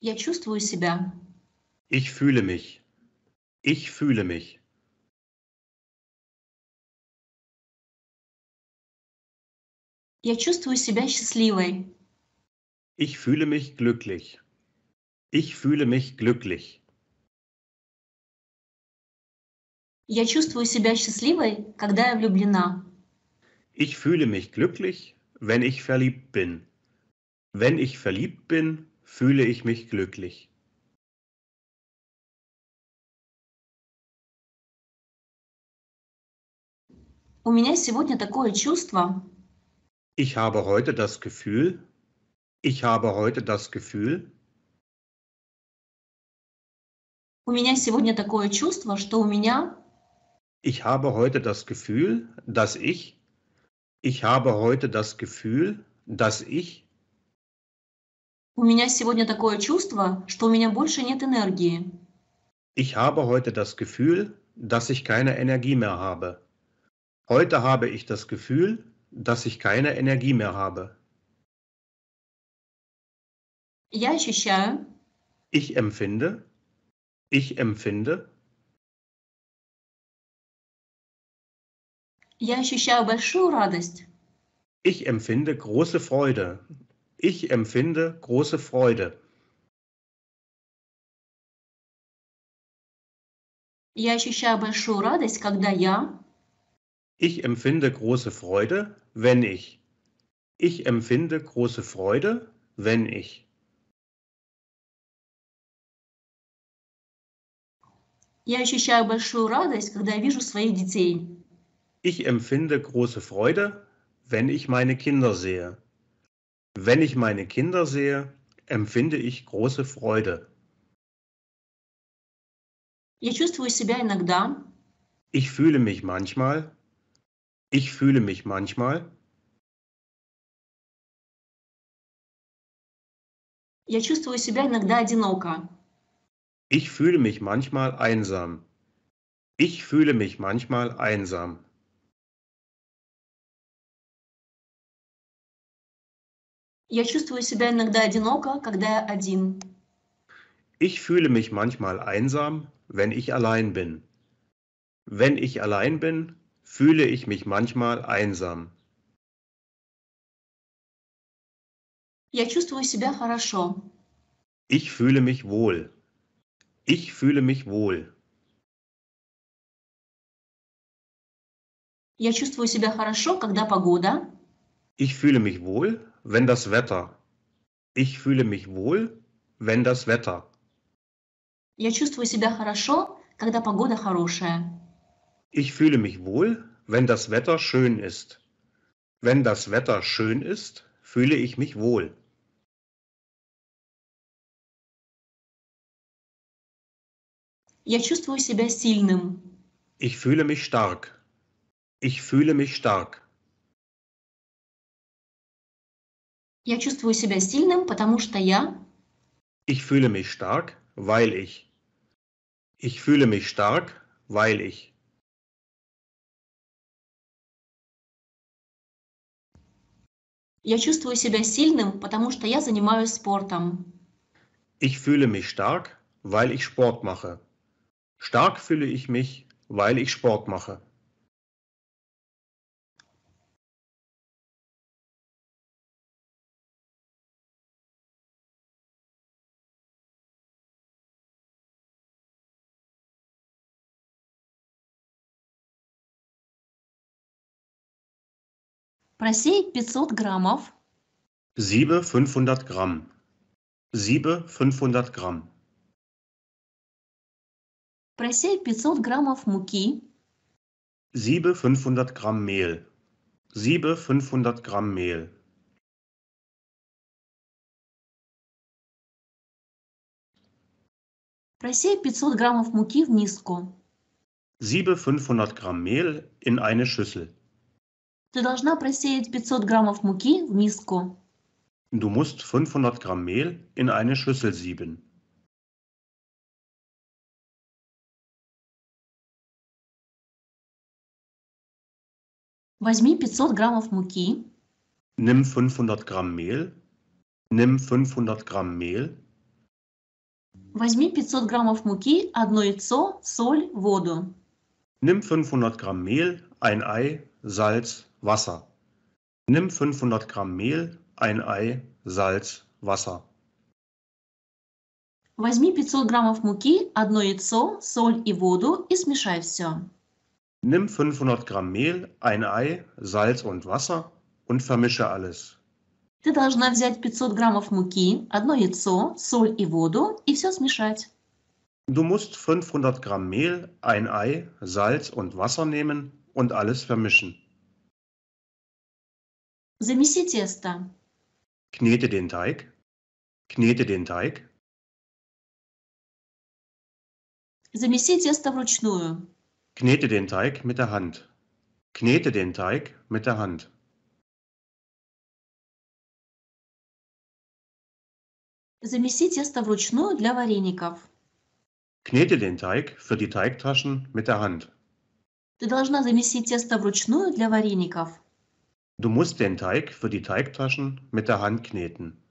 Я чувствую себя. Ich fühle mich. Ich fühle mich. Я чувствую себя счастливой. Ich fühle mich glücklich. Ich fühle mich glücklich. Я чувствую себя счастливой, когда я влюблена. Ich fühle mich glücklich, wenn ich verliebt bin. Wenn ich verliebt bin, fühle ich mich glücklich. У меня сегодня такое чувство. Ich habe heute das Gefühl. Ich habe heute das Gefühl. У меня сегодня такое чувство, что у меня... Ich habe heute das Gefühl, dass ich. Ich habe heute das Gefühl, dass ich. У меня сегодня такое чувство, что у меня больше нет энергии. Ich habe heute das Gefühl, dass ich keine Energie mehr habe. Heute habe ich das Gefühl, dass ich keine Energie mehr habe. Я ощущаю. Ich empfinde. Ich empfinde. Я ощущаю большую радость. Ich empfinde große Freude. Ich empfinde große Freude. Я ощущаю большую радость, когда я... Ich empfinde große Freude, wenn ich. Ich empfinde große Freude, wenn ich. Я ощущаю большую радость, когда я вижу своих детей. Ich empfinde große Freude, wenn ich meine Kinder sehe. Wenn ich meine Kinder sehe, empfinde ich große Freude. Я чувствую себя иногда. Ich fühle mich manchmal. Ich fühle mich manchmal. Я чувствую себя иногда одиноко. Ich fühle mich manchmal einsam. Ich fühle mich manchmal einsam. Я чувствую себя иногда одиноко, когда я один. Ich fühle mich manchmal einsam, wenn ich allein bin. Wenn ich allein bin, fühle ich mich manchmal einsam. Я чувствую себя хорошо. Ich fühle mich wohl. Ich fühle mich wohl. Я чувствую себя хорошо, когда погода. Ich fühle mich wohl, wenn das Wetter. Ich fühle mich wohl, wenn das Wetter. Я чувствую себя хорошо, когда погода хорошая. Ich fühle mich wohl, wenn das Wetter schön ist. Wenn das Wetter schön ist, fühle ich mich wohl. Я чувствую себя сильным. Ich fühle mich stark. Ich fühle mich stark. Я чувствую себя сильным, потому что я... Ich fühle mich stark, weil ich... Ich fühle mich stark, weil ich... Я чувствую себя сильным, потому что я занимаюсь спортом. Ich fühle mich stark, weil ich Sport mache. Stark fühle ich mich, weil ich Sport mache. Просей 500 граммов. Siebe 500 Gramm. Siebe 500 Gramm. Просей 500 граммов муки. Siebe 500 Gramm Mehl. Siebe 500 Gramm Mehl. Просей 500 граммов муки в миску. Siebe 500 Gramm Mehl in eine Schüssel. Ты должна просеять 500 граммов муки в миску. Du musst 500 Gramm Mehl in eine Schüssel sieben. Возьми 500 граммов муки. Nimm 500 Gramm Mehl. Nimm 500 Gramm Mehl. Возьми 500 граммов муки, одно яйцо, соль, воду. Nimm 500 Gramm Mehl, ein Ei, Salz, Wasser. Nimm 500 Gramm Mehl, ein Ei, Salz, Wasser. Возьми 500 граммов муки, одно яйцо, соль и воду и смешай все. Nimm 500 Gramm Mehl, ein Ei, Salz und Wasser und vermische alles. Ты должна взять 500 граммов муки, одно яйцо, соль и воду и все смешать. Du musst 500 Gramm Mehl, ein Ei, Salz und Wasser nehmen und alles vermischen. Замеси тесто. Knete den Teig. Knete den Teig. Замеси тесто вручную. Knete den Teig mit der Hand. Knete den Teig mit der Hand. Замеси тесто вручную для вареников. Knete den Teig für die Teigtaschen mit der Hand. Ты должна замесить тесто вручную для вареников. Du musst den Teig für die Teigtaschen mit der Hand kneten.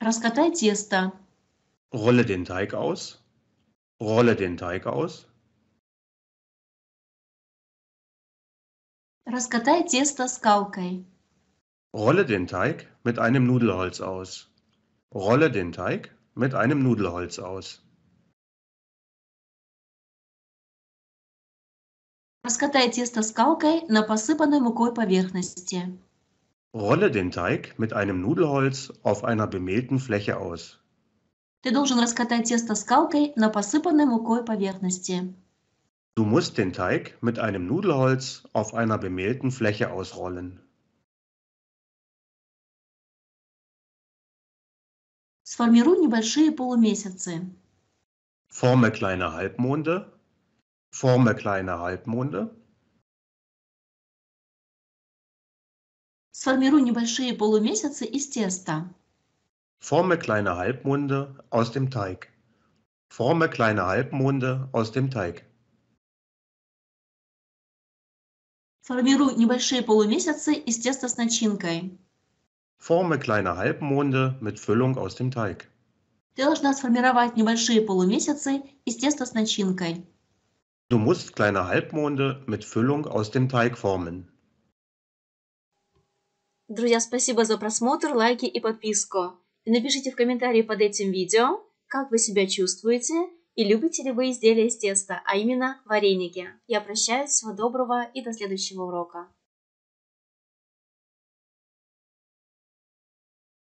Раскатай тесто. Rolle den Teig aus. Rolle den Teig aus. Раскатай тесто скалкой. Rolle den Teig mit einem Nudelholz aus. Rolle den Teig mit einem Nudelholz aus. Раскатай тесто скалкой на посыпанной мукой поверхности. Rolle den Teig mit einem Nudelholz auf einer bemehlten Fläche aus. Ты должен раскатать тесто скалкой на посыпанной мукой поверхности. Du musst den Teig mit einem Nudelholz auf einer bemehlten Fläche ausrollen. Сформируй небольшие полумесяцы. Forme kleine Halbmonde. Forme kleine Halbmonde. Сформируй небольшие полумесяцы из теста. Forme kleine Halbmonde aus dem Teig. Forme kleine Halbmonde aus dem Teig. Формируй небольшие полумесяцы из теста с начинкой. Forme kleine Halbmonde mit Füllung aus dem Teig. Ты должна сформировать небольшие полумесяцы из теста с начинкой. Du musst kleine Halbmonde mit Füllung aus dem Teig formen. Друзья, спасибо за просмотр, лайки и подписку. И напишите в комментарии под этим видео, как вы себя чувствуете и любите ли вы изделия из теста, а именно вареники. Я прощаюсь, всего доброго и до следующего урока.